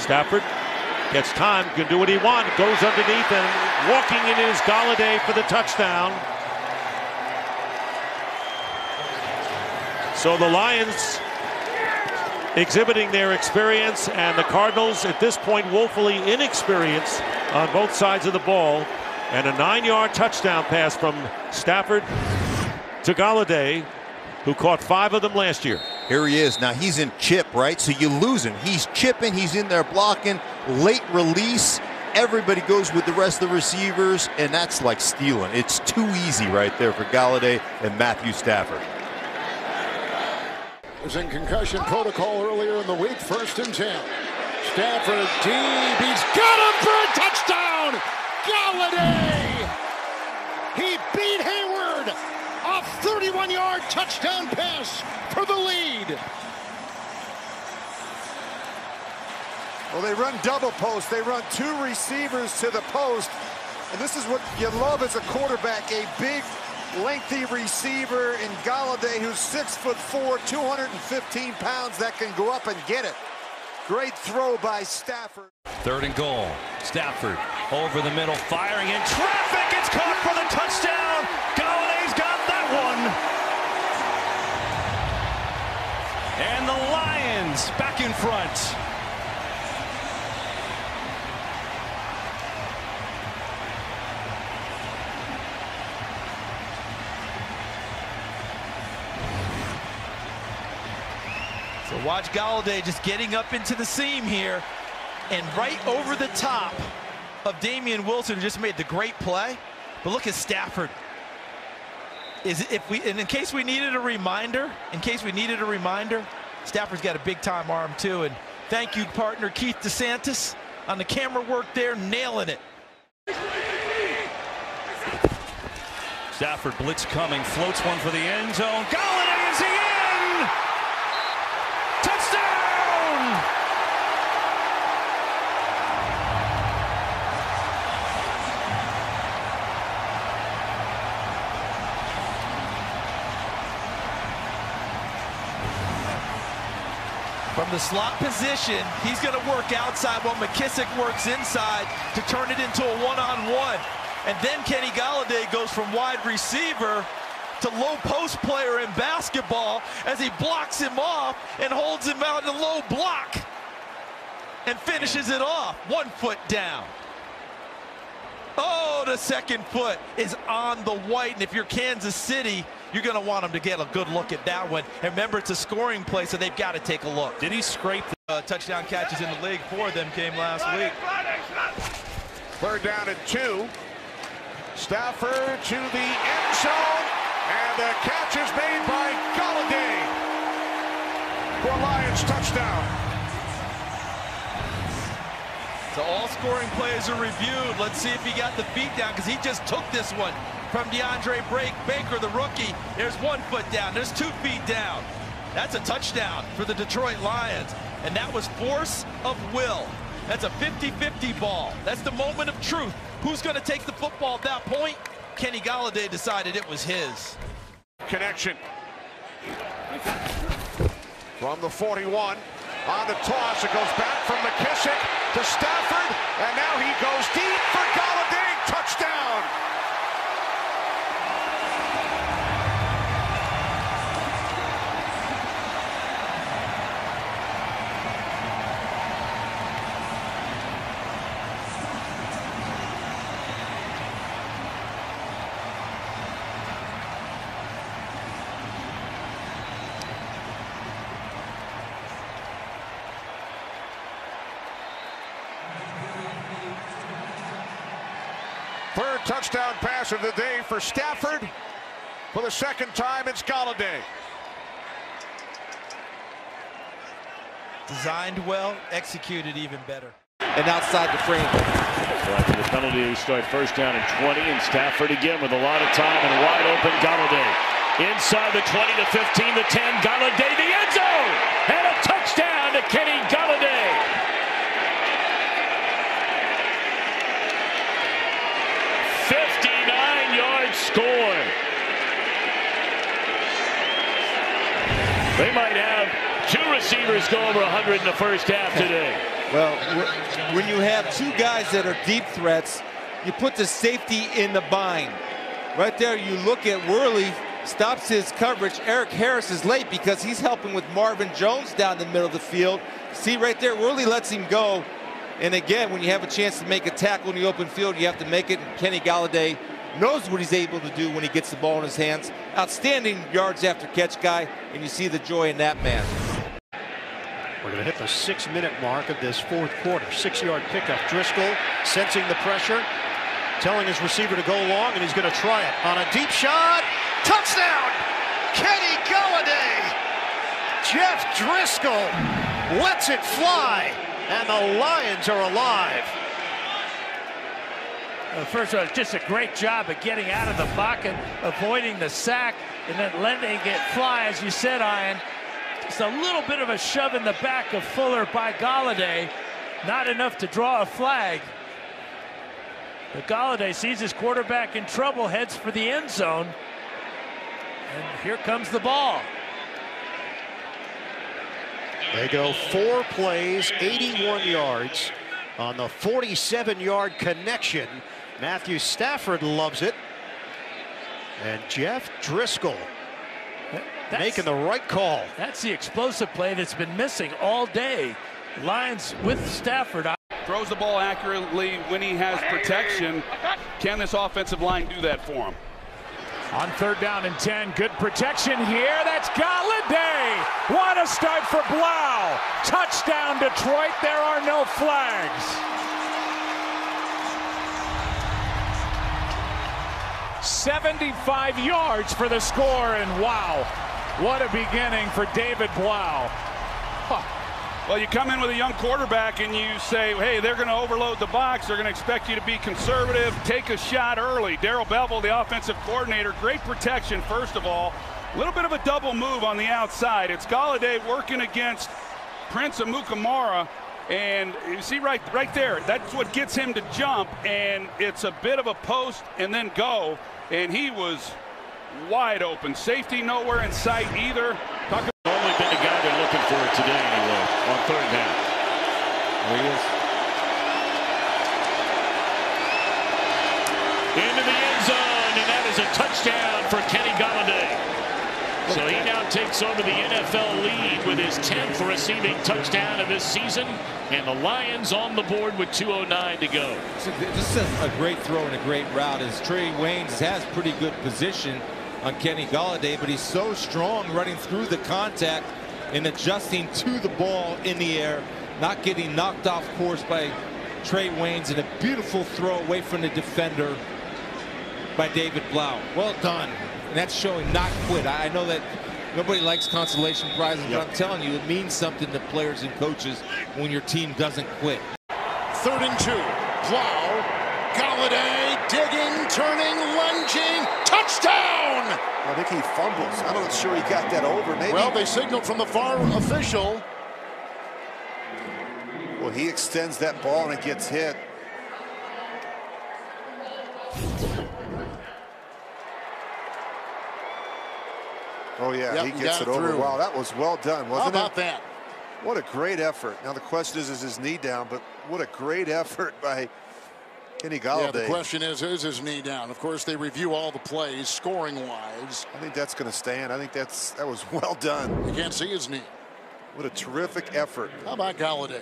Stafford gets time, can do what he wants, goes underneath, and walking it is Golladay for the touchdown. So the Lions exhibiting their experience, and the Cardinals at this point woefully inexperienced on both sides of the ball. And a 9-yard touchdown pass from Stafford to Golladay, who caught 5 of them last year. Here he is. Now he's in chip, right? So you lose him. He's chipping. He's in there blocking. Late release. Everybody goes with the rest of the receivers, and that's like stealing. It's too easy right there for Golladay and Matthew Stafford. Was in concussion protocol earlier in the week. 1st and 10. Stafford deep. He's got him for a touchdown. Golladay. He beat Hayward. A 31-yard touchdown pass for the lead. Well, they run double post. They run 2 receivers to the post. And this is what you love as a quarterback, a big, lengthy receiver in Golladay, who's 6'4", 215 pounds, that can go up and get it. Great throw by Stafford. 3rd and goal. Stafford over the middle, firing in traffic. It's caught for the touchdown. Galladay's got that one. And the Lions back in front. So watch Golladay just getting up into the seam here and right over the top of Damian Wilson, who just made the great play. But look at Stafford. In case we needed a reminder, Stafford's got a big time arm too. And thank you, partner Keith DeSantis, on the camera work there, nailing it. Stafford blitz coming, floats one for the end zone. Golladay, is he in? Touchdown! From the slot position, he's going to work outside while McKissic works inside to turn it into a one-on-one. And then Kenny Golladay goes from wide receiver to low post player in basketball as he blocks him off and holds him out in a low block and finishes it off 1 foot down. Oh, the 2nd foot is on the white, and if you're Kansas City, you're going to want him to get a good look at that one. And remember, it's a scoring play, so they've got to take a look. Did he scrape the touchdown catches in the league? 4 of them came last week. 3rd down and 2. Stafford to the end zone. And the catch is made by Golladay for Lions touchdown. So all scoring plays are reviewed. Let's see if he got the feet down, because he just took this one from DeAndre Baker, the rookie. There's 1 foot down. There's 2 feet down. That's a touchdown for the Detroit Lions. And that was force of will. That's a 50-50 ball. That's the moment of truth. Who's going to take the football at that point? Kenny Golladay decided it was his. Connection. From the 41, on the toss, it goes back from McKissic to Stafford, and now he goes deep for Golladay, touchdown! Third touchdown pass of the day for Stafford. For the 2nd time, it's Golladay. Designed well, executed even better. And outside the frame. So after the penalty, we start 1st down and 20, and Stafford again with a lot of time and wide open Golladay. Inside the 20, the 15, the 10, Golladay, the end zone! And a touchdown to Kenny Golladay. 59-yard score. They might have 2 receivers go over 100 in the 1st half today. Well, when you have two guys that are deep threats, you put the safety in the bind. Right there, you look at Worley, stops his coverage. Eric Harris is late because he's helping with Marvin Jones down the middle of the field. See right there, Worley lets him go. And again, when you have a chance to make a tackle in the open field, you have to make it. And Kenny Golladay knows what he's able to do when he gets the ball in his hands. Outstanding yards after catch guy, and you see the joy in that man. We're going to hit the 6-minute mark of this fourth quarter. 6-yard pickup. Driskel sensing the pressure, telling his receiver to go long, and he's going to try it on a deep shot. Touchdown! Kenny Golladay! Jeff Driskel lets it fly, and the Lions are alive. First of all, just a great job of getting out of the pocket, avoiding the sack, and then letting it fly, as you said, Ian. Just a little bit of a shove in the back of Fuller by Golladay. Not enough to draw a flag. But Golladay sees his quarterback in trouble, heads for the end zone. And here comes the ball. They go 4 plays, 81 yards on the 47-yard connection. Matthew Stafford loves it. And Jeff Driskel making the right call. That's the explosive play that's been missing all day. Lions with Stafford. Throws the ball accurately when he has protection. Can this offensive line do that for him? On 3rd down and 10, good protection here. That's Golladay. What a start for Blough. Touchdown, Detroit. There are no flags. 75 yards for the score, and wow, what a beginning for David Blough. Huh. Well, you come in with a young quarterback and you say, hey, they're going to overload the box. They're going to expect you to be conservative, take a shot early. Daryl Bevel, the offensive coordinator, great protection, first of all. A little bit of a double move on the outside. It's Golladay working against Prince Amukamara. And you see right there, that's what gets him to jump. And it's a bit of a post and then go. And he was wide open. Safety nowhere in sight either. Only been the guy they're looking for today, anyway, on 3rd down. There he is. Into the end zone, and that is a touchdown for Kenny Golladay. So he now takes over the NFL lead with his 10th receiving touchdown of this season, and the Lions on the board with 2:09 to go. This is a great throw and a great route, as Trae Waynes has pretty good position on Kenny Golladay, but he's so strong running through the contact and adjusting to the ball in the air, not getting knocked off course by Trae Waynes, and a beautiful throw away from the defender by David Blough. Well done. And that's showing not quit. I know that nobody likes consolation prizes, but I'm telling you, it means something to players and coaches when your team doesn't quit. 3rd and 2. Blough, Golladay digging, turning, lunging. Touchdown! I think he fumbles. I'm not sure he got that over. Maybe. Well, they signaled from the VAR official. Well, he extends that ball and it gets hit. Oh, yeah, yep, he gets it over. Through. Wow, that was well done, wasn't it? How about that? What a great effort. Now, the question is his knee down? But what a great effort by Kenny Golladay. Yeah, the question is his knee down? Of course, they review all the plays, scoring-wise. I think that's going to stand. I think that was well done. You can't see his knee. What a terrific effort. How about Golladay?